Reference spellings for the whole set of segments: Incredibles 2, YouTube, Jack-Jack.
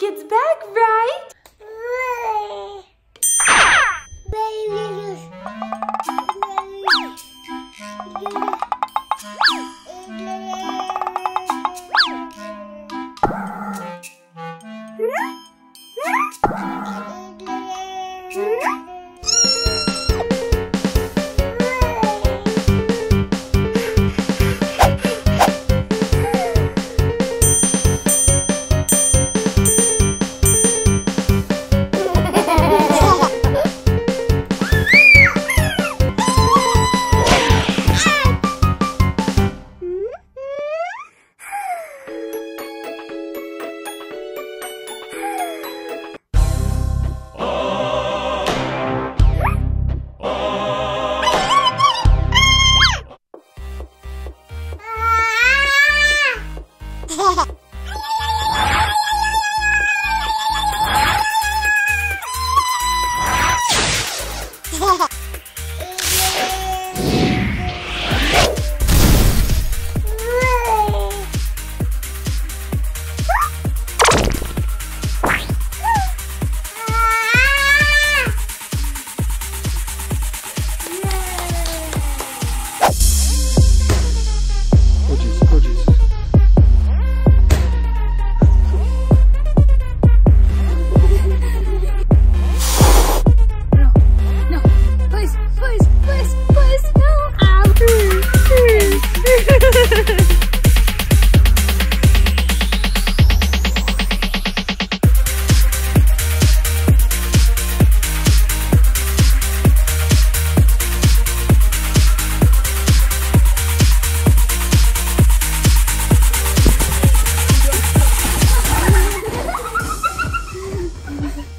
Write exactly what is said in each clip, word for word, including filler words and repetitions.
when it gets back, right?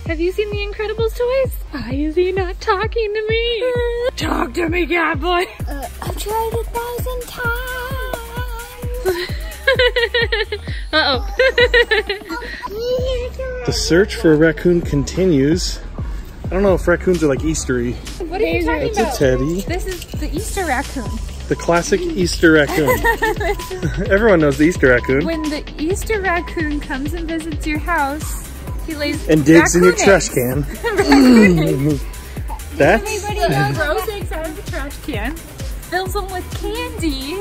Have you seen the Incredibles toys? Why is he not talking to me? Talk to me, cat boy. Uh, I've tried a thousand times. Uh-oh. The search for a raccoon continues. I don't know if raccoons are like Eastery. What are you talking about? It's a teddy. This is the Easter raccoon. The classic Easter raccoon. Everyone knows the Easter raccoon. When the Easter raccoon comes and visits your house, he lays and digs in your trash can. That's throws eggs out of the trash can, fills them with candy,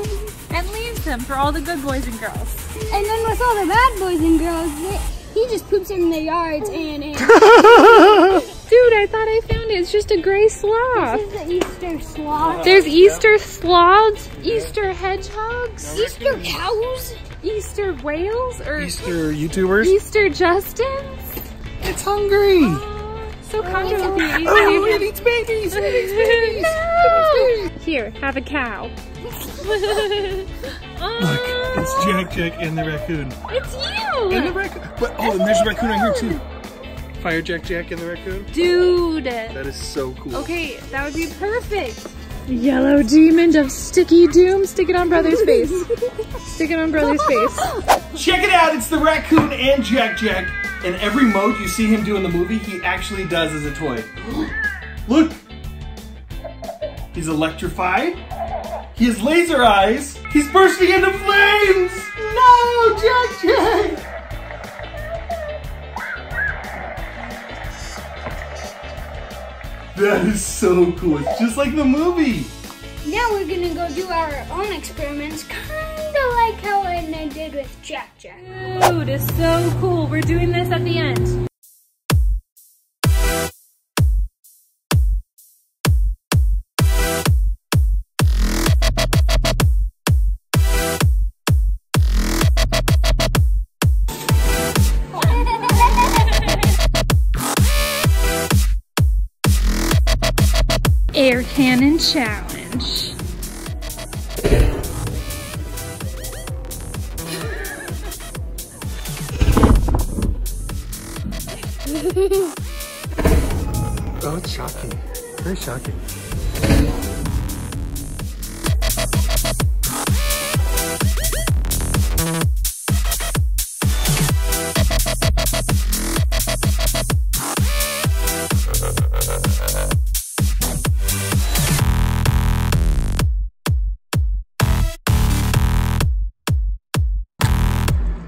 and leaves them for all the good boys and girls. And then with all the bad boys and girls, they, he just poops them in the yards and. and Dude, I thought I found it. It's just a gray sloth. This is the Easter sloth. There's Easter sloths, Easter hedgehogs, Easter cows, Easter whales, or Easter YouTubers, Easter Justins. It's hungry. Oh, so kind of me. Oh, it eats babies. It eats babies. No. Here, have a cow. Oh. Look, it's Jack-Jack and the raccoon. It's you. And the raccoon. Oh, and there's a raccoon right here too. Fire Jack-Jack and the raccoon. Dude. That is so cool. Okay, that would be perfect. Yellow demon of sticky doom. Stick it on brother's face. Stick it on brother's face. Check it out. It's the raccoon and Jack-Jack. And every mode you see him do in the movie, he actually does as a toy. Look! He's electrified. He has laser eyes. He's bursting into flames! No, Jack-Jack! That is so cool. It's just like the movie. Now we're gonna go do our own experiments. Kinda like how I did with Jack-Jack. Dude, it's so cool. We're doing this at the end. Air cannon challenge. Oh, it's shocking. Very shocking.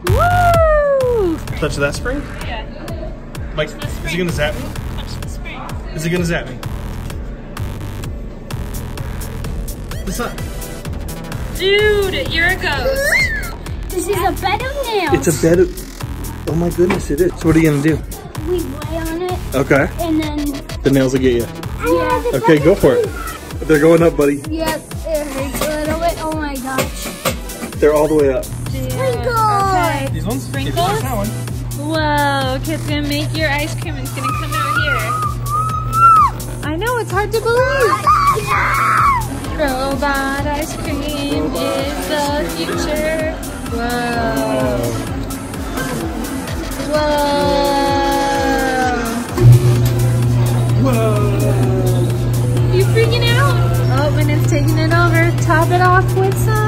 Woo! Touch that spring? Yeah. Like, is he gonna zap me? Is he gonna zap me? What's up? Dude, you're a ghost. This is a bed of nails. It's a bed of... Oh my goodness, it is. So what are you gonna do? We lay on it. Okay. And then... The nails will get you. Yeah. Okay, go for it. They're going up, buddy. Yes, it hurts a little bit. Oh my gosh. They're all the way up. Sprinkles! Okay. These ones? Sprinkles? Whoa, okay, it's gonna make your ice cream and it's gonna come out here. I know, it's hard to believe. Robot ice cream Robot is ice the cream. future. Whoa. Whoa. Whoa. Whoa. You freaking out? Oh, and it's taking it over. Top it off with some.